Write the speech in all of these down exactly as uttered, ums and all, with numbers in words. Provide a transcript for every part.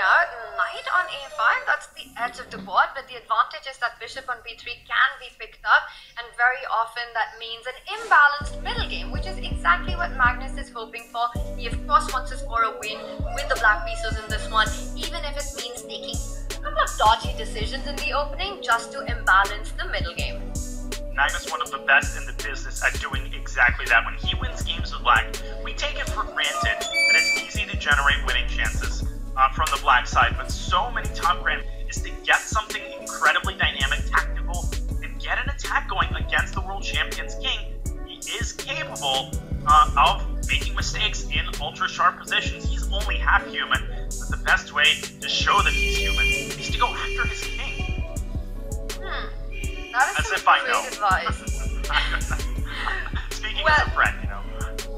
out knight on a five. That's the edge of the board, but the advantage is that bishop on b three can be picked up, and very often that means an imbalanced middle game, which is exactly what Magnus is hoping for. He of course wants to score a win with the black pieces in this one, even if it means taking a couple of dodgy decisions in the opening just to imbalance the middle game. Magnus, one of the best in the business at doing exactly that. When he wins games with black, we take it for granted that it's easy to generate winning chances uh, from the black side, but so many top grand is to get something incredibly dynamic, tactical, and get an attack going against the world champion's king. He is capable uh, of making mistakes in ultra-sharp positions. He's only half human, but the best way to show that he's human is to go after his king. That is As if I know. Speaking well, as a friend, you know.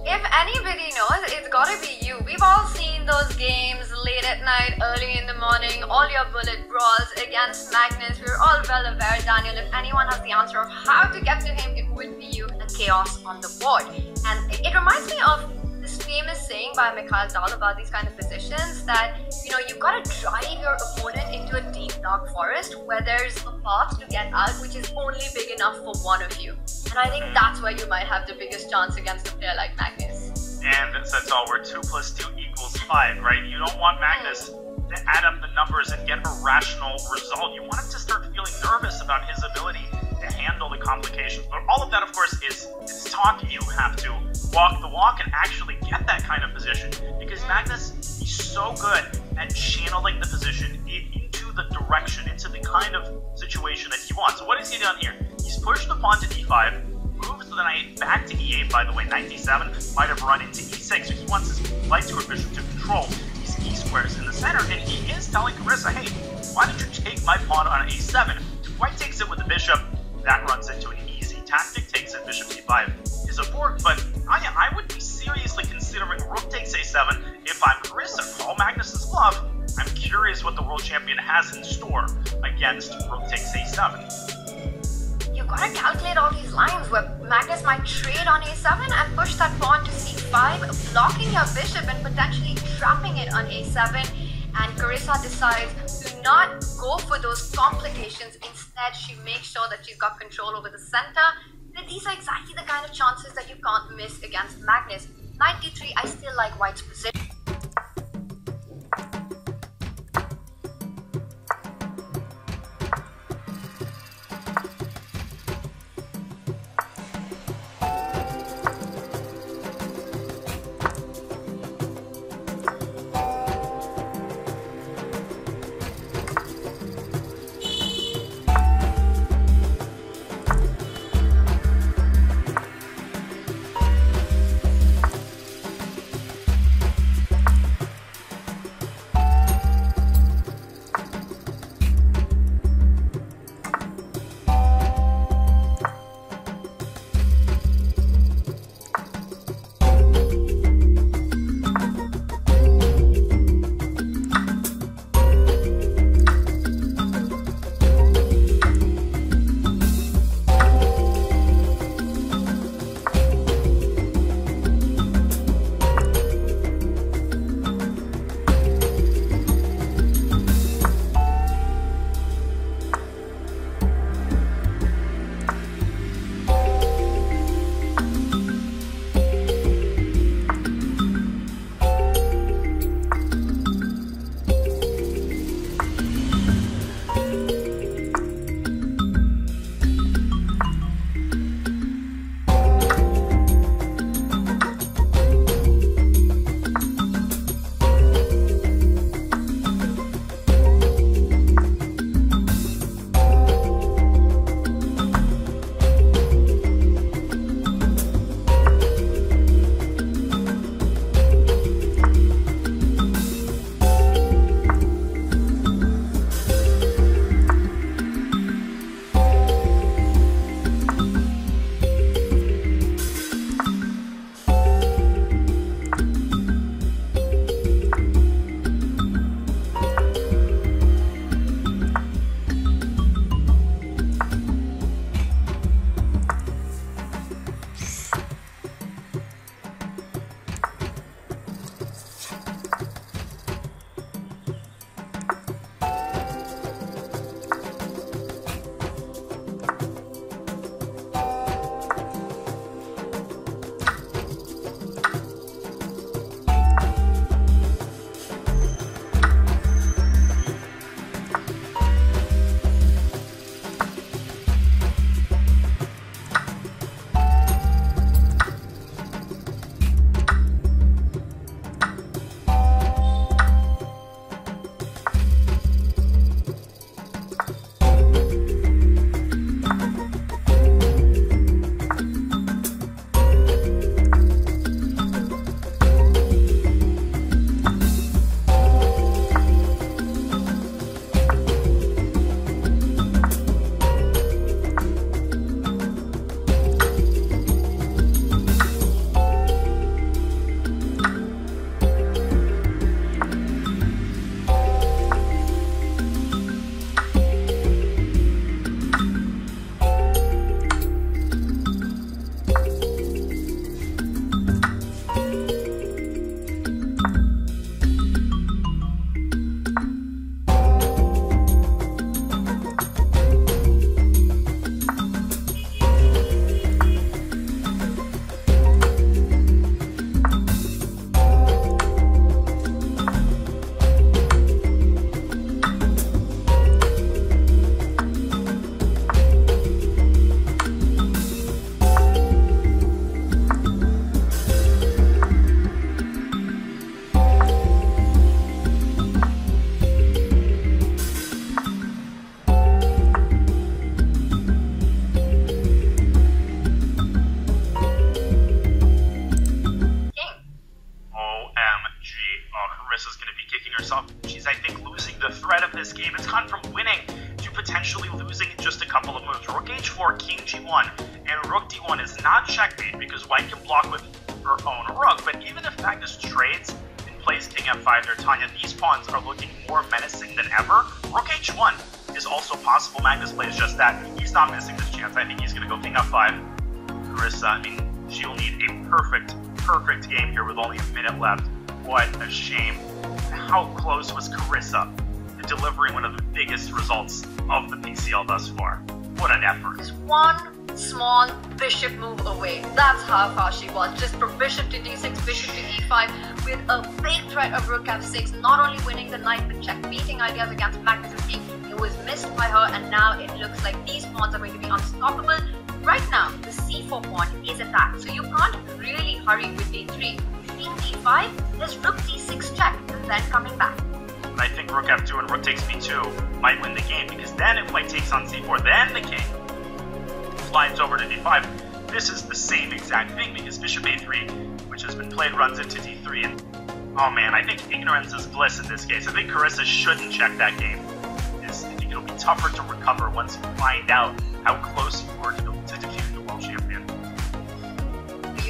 If anybody knows, it's gotta be you. We've all seen those games late at night, early in the morning, all your bullet brawls against Magnus. We're all well aware, Daniel. If anyone has the answer of how to get to him, it would be you. The chaos on the board. And it reminds me of this famous saying by Mikhail Tal about these kind of positions, that you know, you've got to drive your opponent into a deep dark forest where there's a path to get out which is only big enough for one of you. And I think that's where you might have the biggest chance against a player like Magnus. And that's all, where two plus two equals five, right? You don't want Magnus to add up the numbers and get a rational result. You want him to start feeling nervous about his ability to handle the complications. But all of that, of course, is, is talk. You have to walk the walk and actually get that kind of position, because Magnus is so good at channeling the position into the direction, into the kind of situation that he wants. So what has he done here? He's pushed the pawn to d five, moves the knight back to e eight, by the way, knight d seven might have run into e six, so he wants his light square bishop to control these e-squares in the center, and he is telling Carissa, hey, why don't you take my pawn on a seven? White takes it with the bishop. That runs into an easy tactic, takes it, bishop c five is a fork, but I, I would be seriously considering rook takes a seven if I'm Carissa. Call Magnus's bluff. I'm curious what the world champion has in store against rook takes a seven. You've got to calculate all these lines where Magnus might trade on a seven and push that pawn to c five, blocking your bishop and potentially trapping it on a seven. And Carissa decides to not go for those complications. Instead, she makes sure that she's got control over the center. And these are exactly the kind of chances that you can't miss against Magnus. Knight d three, I still like White's position. he's, I think, losing the thread of this game. It's gone from winning to potentially losing in just a couple of moves. Rook h four, king g one, and rook d one is not checkmate because white can block with her own rook. But even if Magnus trades and plays king f five there, Tanya, these pawns are looking more menacing than ever. Rook h one is also possible. Magnus plays just that. He's not missing this chance. I think he's going to go king f five. Carissa, I mean, she'll need a perfect, perfect game here with only a minute left. What a shame. How close was Carissa to delivering one of the biggest results of the P C L thus far? What an effort. It's one small bishop move away. That's how far she was. Just from bishop to d six, bishop to e five, with a big threat of rook f six, not only winning the knight, but checkmating ideas against Magnus' king. It was missed by her, and now it looks like these pawns are going to be unstoppable. Right now, the c four pawn is attacked, so you can't really hurry with d three. King d five, there's rook d six check, and then coming back. And I think rook f two and rook takes b two might win the game, because then if white takes on c four, then the king flies over to d five. This is the same exact thing, because bishop a three, which has been played, runs into d three. And oh man, I think ignorance is bliss in this case. I think Carissa shouldn't check that game. This, I think it'll be tougher to recover once you find out how close you were to the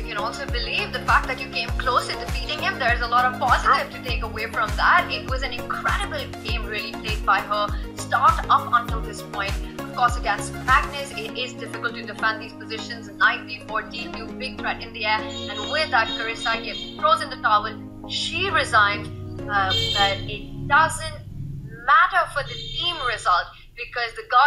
You can also believe the fact that you came close to defeating him. There's a lot of positive to take away from that. It was an incredible game really played by her, start up until this point. Of course, against Magnus, it is difficult to defend these positions. Knight d four, d two, big threat in the air. And with that, Carissa Yip throws in the towel. She resigned, uh, but it doesn't matter for the team result because the guard